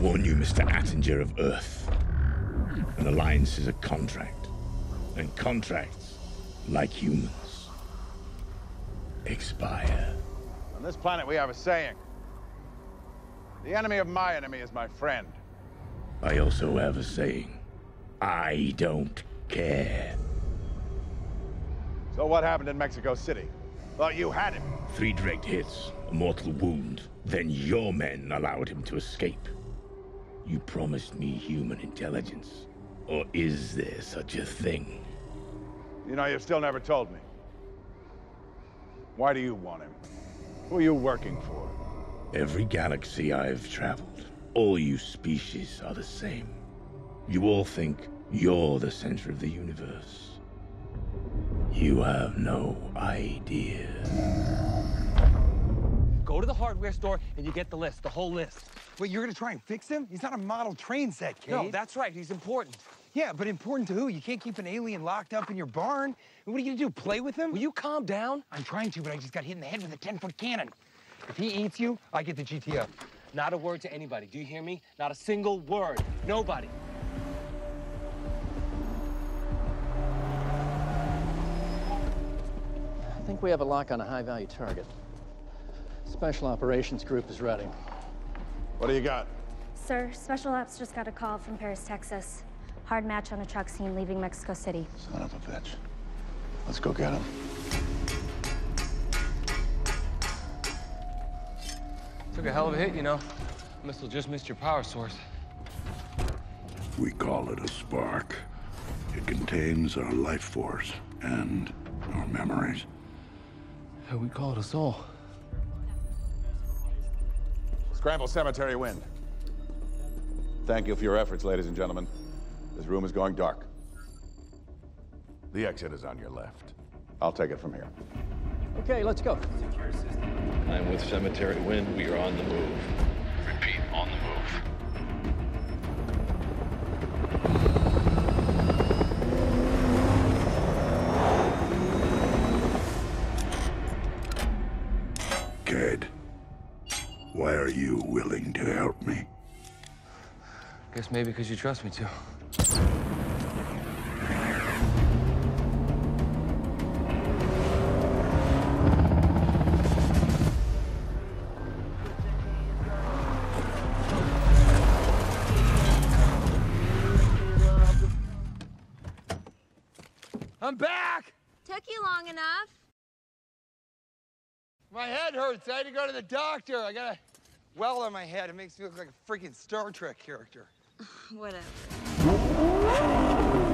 warn you, Mr. Attinger of Earth. An alliance is a contract. And contracts, like humans, expire. On this planet we have a saying. The enemy of my enemy is my friend. I also have a saying. I don't care. So what happened in Mexico City? Thought you had him. 3 direct hits, a mortal wound. Then your men allowed him to escape. You promised me human intelligence. Or is there such a thing? You know, you've still never told me. Why do you want him? Who are you working for? Every galaxy I've traveled, all you species are the same. You all think you're the center of the universe. You have no idea. Go to the hardware store and you get the list, the whole list. Wait, you're gonna try and fix him? He's not a model train set, Cade. No, that's right, he's important. Yeah, but important to who? You can't keep an alien locked up in your barn. What are you gonna do, play with him? Will you calm down? I'm trying to, but I just got hit in the head with a 10-foot cannon. If he eats you, I get the GTO. Not a word to anybody, do you hear me? Not a single word, nobody. I think we have a lock on a high-value target. Special Operations Group is ready. What do you got? Sir, Special Ops just got a call from Paris, Texas. Hard match on a truck scene leaving Mexico City. Son of a bitch. Let's go get him. Took a hell of a hit, you know. Missile just missed your power source. We call it a spark. It contains our life force and our memories. And we call it a soul. Scramble Cemetery Wind. Thank you for your efforts, ladies and gentlemen. This room is going dark. The exit is on your left. I'll take it from here. Okay, let's go. Secure system. I'm with Cemetery Wind. We are on the move. Repeat, on the move. Cade. Why are you willing to help me? I guess maybe because you trust me to. I'm back! Took you long enough. My head hurts. I had to go to the doctor. I got a well on my head. It makes me look like a freaking Star Trek character. Whatever.